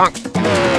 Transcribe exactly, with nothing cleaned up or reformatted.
Honk.